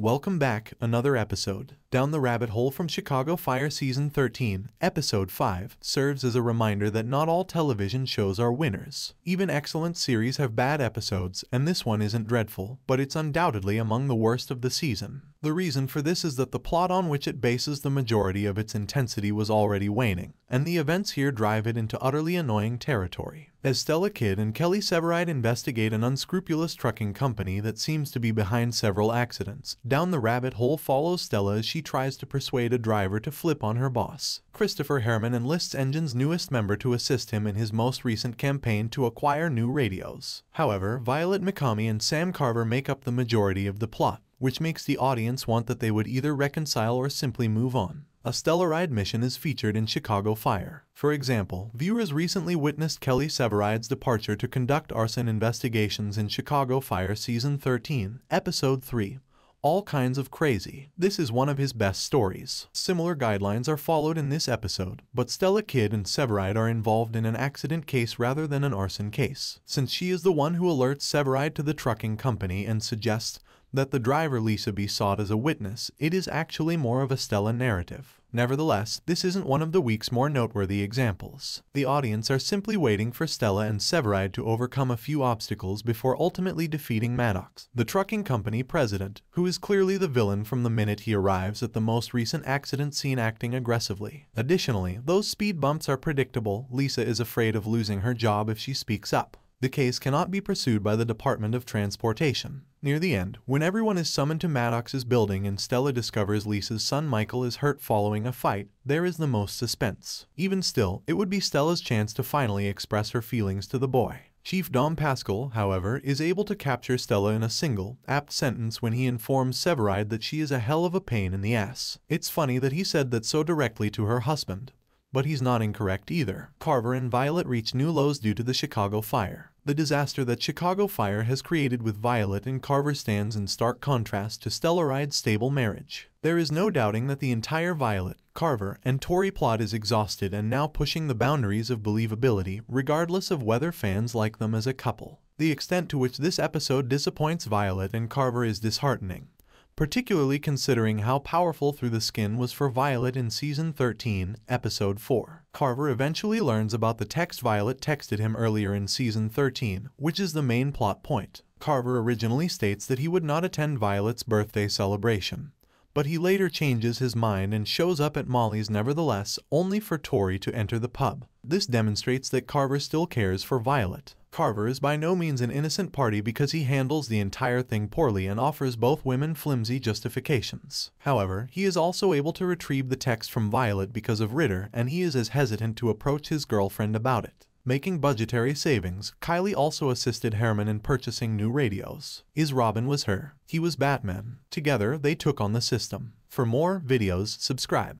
Welcome back, another episode. Down the Rabbit Hole from Chicago Fire Season 13, Episode 5, serves as a reminder that not all television shows are winners. Even excellent series have bad episodes, and this one isn't dreadful, but it's undoubtedly among the worst of the season. The reason for this is that the plot on which it bases the majority of its intensity was already waning, and the events here drive it into utterly annoying territory. As Stella Kidd and Kelly Severide investigate an unscrupulous trucking company that seems to be behind several accidents, Down the Rabbit Hole follows Stella as she tries to persuade a driver to flip on her boss. Christopher Herrmann enlists Engine's newest member to assist him in his most recent campaign to acquire new radios. However, Violet Mikami and Sam Carver make up the majority of the plot, which makes the audience want that they would either reconcile or simply move on. A Stellaride mission is featured in Chicago Fire. For example, viewers recently witnessed Kelly Severide's departure to conduct arson investigations in Chicago Fire Season 13, Episode 3. All kinds of crazy. This is one of his best stories. Similar guidelines are followed in this episode, but Stella Kidd and Severide are involved in an accident case rather than an arson case, since she is the one who alerts Severide to the trucking company and suggests that the driver Lisa be sought as a witness. It is actually more of a Stella narrative. Nevertheless, this isn't one of the week's more noteworthy examples. The audience are simply waiting for Stella and Severide to overcome a few obstacles before ultimately defeating Maddox, the trucking company president, who is clearly the villain from the minute he arrives at the most recent accident scene, acting aggressively. Additionally, those speed bumps are predictable. Lisa is afraid of losing her job if she speaks up. The case cannot be pursued by the Department of Transportation. Near the end, when everyone is summoned to Maddox's building and Stella discovers Lisa's son Michael is hurt following a fight, there is the most suspense. Even still, it would be Stella's chance to finally express her feelings to the boy. Chief Dom Pascal, however, is able to capture Stella in a single, apt sentence when he informs Severide that she is a hell of a pain in the ass. It's funny that he said that so directly to her husband, but he's not incorrect either. Carver and Violet reach new lows due to the Chicago Fire. The disaster that Chicago Fire has created with Violet and Carver stands in stark contrast to Stellaride's stable marriage. There is no doubting that the entire Violet, Carver, and Tori plot is exhausted and now pushing the boundaries of believability, regardless of whether fans like them as a couple. The extent to which this episode disappoints Violet and Carver is disheartening, particularly considering how powerful Through the Skin was for Violet in Season 13, Episode 4. Carver eventually learns about the text Violet texted him earlier in Season 13, which is the main plot point. Carver originally states that he would not attend Violet's birthday celebration, but he later changes his mind and shows up at Molly's nevertheless, only for Tori to enter the pub. This demonstrates that Carver still cares for Violet. Carver is by no means an innocent party because he handles the entire thing poorly and offers both women flimsy justifications. However, he is also able to retrieve the text from Violet because of Ritter, and he is as hesitant to approach his girlfriend about it. Making budgetary savings, Kylie also assisted Herrmann in purchasing new radios. His Robin was her. He was Batman. Together, they took on the system. For more videos, subscribe.